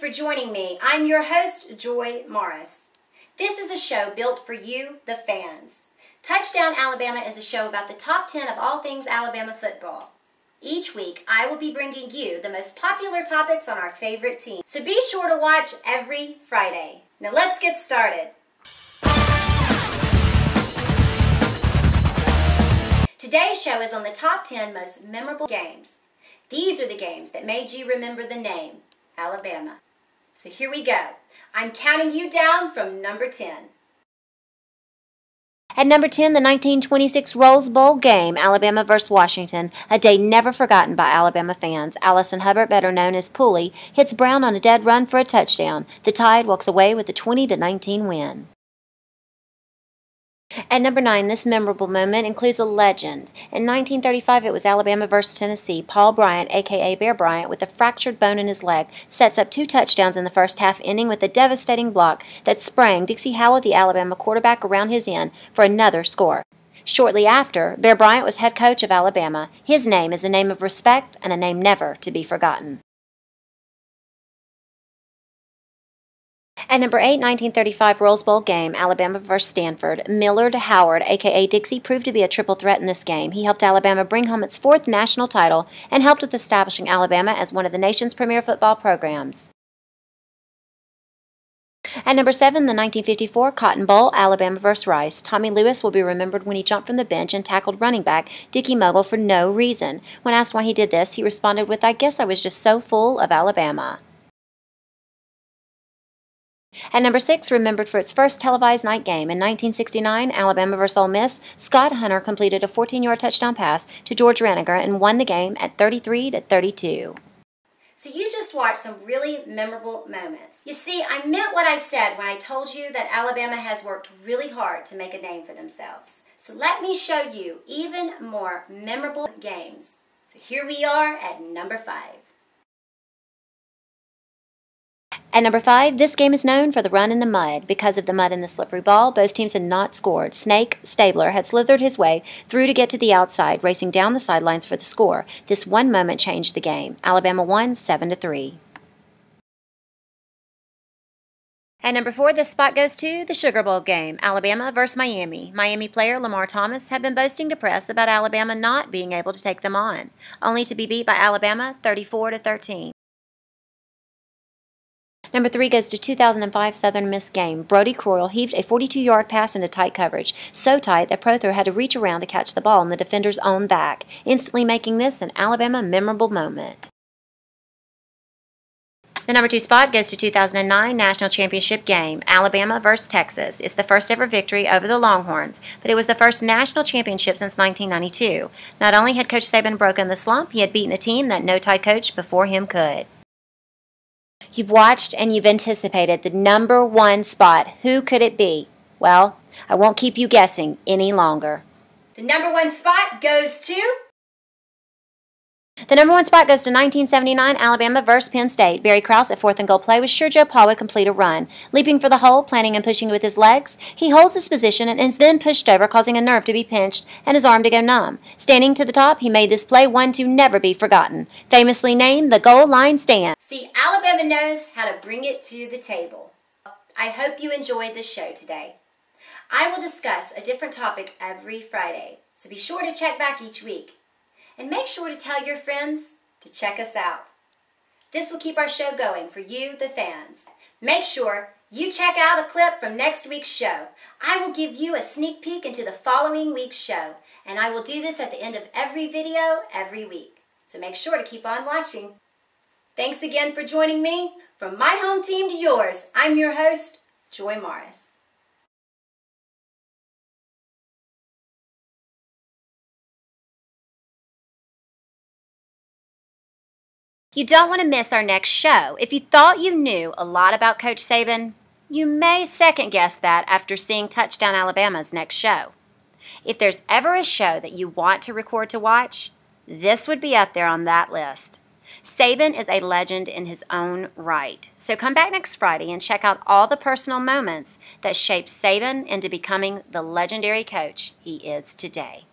Thanks for joining me. I'm your host, Joy Morris. This is a show built for you, the fans. Touchdown Alabama is a show about the top 10 of all things Alabama football. Each week, I will be bringing you the most popular topics on our favorite team. So be sure to watch every Friday. Now let's get started. Today's show is on the top 10 most memorable games. These are the games that made you remember the name, Alabama. So here we go. I'm counting you down from number 10. At number 10, the 1926 Rose Bowl game, Alabama vs. Washington, a day never forgotten by Alabama fans. Allison Hubbard, better known as Pooley, hits Brown on a dead run for a touchdown. The Tide walks away with a 20-19 win. At number 9, this memorable moment includes a legend. In 1935, it was Alabama versus Tennessee. Paul Bryant, a.k.a. Bear Bryant, with a fractured bone in his leg, sets up two touchdowns in the first half, ending with a devastating block that sprang Dixie Howell, the Alabama quarterback, around his end for another score. Shortly after, Bear Bryant was head coach of Alabama. His name is a name of respect and a name never to be forgotten. At number 8, 1935 Rose Bowl game, Alabama vs. Stanford, Millard Howard, a.k.a. Dixie, proved to be a triple threat in this game. He helped Alabama bring home its fourth national title and helped with establishing Alabama as one of the nation's premier football programs. At number 7, the 1954 Cotton Bowl, Alabama vs. Rice. Tommy Lewis will be remembered when he jumped from the bench and tackled running back Dickie Muggle for no reason. When asked why he did this, he responded with, "I guess I was just so full of Alabama." At number 6, remembered for its first televised night game, in 1969, Alabama vs. Ole Miss, Scott Hunter completed a 14-yard touchdown pass to George Raniger and won the game at 33-32. So you just watched some really memorable moments. You see, I meant what I said when I told you that Alabama has worked really hard to make a name for themselves. So let me show you even more memorable games. So here we are at number 5. At number 5, this game is known for the run in the mud. Because of the mud and the slippery ball, both teams had not scored. Snake Stabler had slithered his way through to get to the outside, racing down the sidelines for the score. This one moment changed the game. Alabama won 7-3. At number 4, this spot goes to the Sugar Bowl game, Alabama versus Miami. Miami player Lamar Thomas had been boasting to press about Alabama not being able to take them on, only to be beat by Alabama 34-13. Number 3 goes to 2005 Southern Miss game. Brodie Croyle heaved a 42-yard pass into tight coverage, so tight that Prothro had to reach around to catch the ball on the defender's own back, instantly making this an Alabama memorable moment. The number 2 spot goes to 2009 National Championship game, Alabama versus Texas. It's the first ever victory over the Longhorns, but it was the first national championship since 1992. Not only had Coach Saban broken the slump, he had beaten a team that no Tide coach before him could. You've watched and you've anticipated the number 1 spot. Who could it be? Well, I won't keep you guessing any longer. The number 1 spot goes to... The number 1 spot goes to 1979 Alabama versus Penn State. Barry Krauss at fourth and goal play was sure Joe Paul would complete a run. Leaping for the hole, planning and pushing with his legs, he holds his position and is then pushed over, causing a nerve to be pinched and his arm to go numb. Standing to the top, he made this play one to never be forgotten, famously named the goal line stand. See, Alabama knows how to bring it to the table. I hope you enjoyed this show today. I will discuss a different topic every Friday, so be sure to check back each week. And make sure to tell your friends to check us out. This will keep our show going for you, the fans. Make sure you check out a clip from next week's show. I will give you a sneak peek into the following week's show, and I will do this at the end of every video every week. So make sure to keep on watching. Thanks again for joining me. From my home team to yours, I'm your host, Joy Morris. You don't want to miss our next show. If you thought you knew a lot about Coach Saban, you may second-guess that after seeing Touchdown Alabama's next show. If there's ever a show that you want to record to watch, this would be up there on that list. Saban is a legend in his own right. So come back next Friday and check out all the personal moments that shaped Saban into becoming the legendary coach he is today.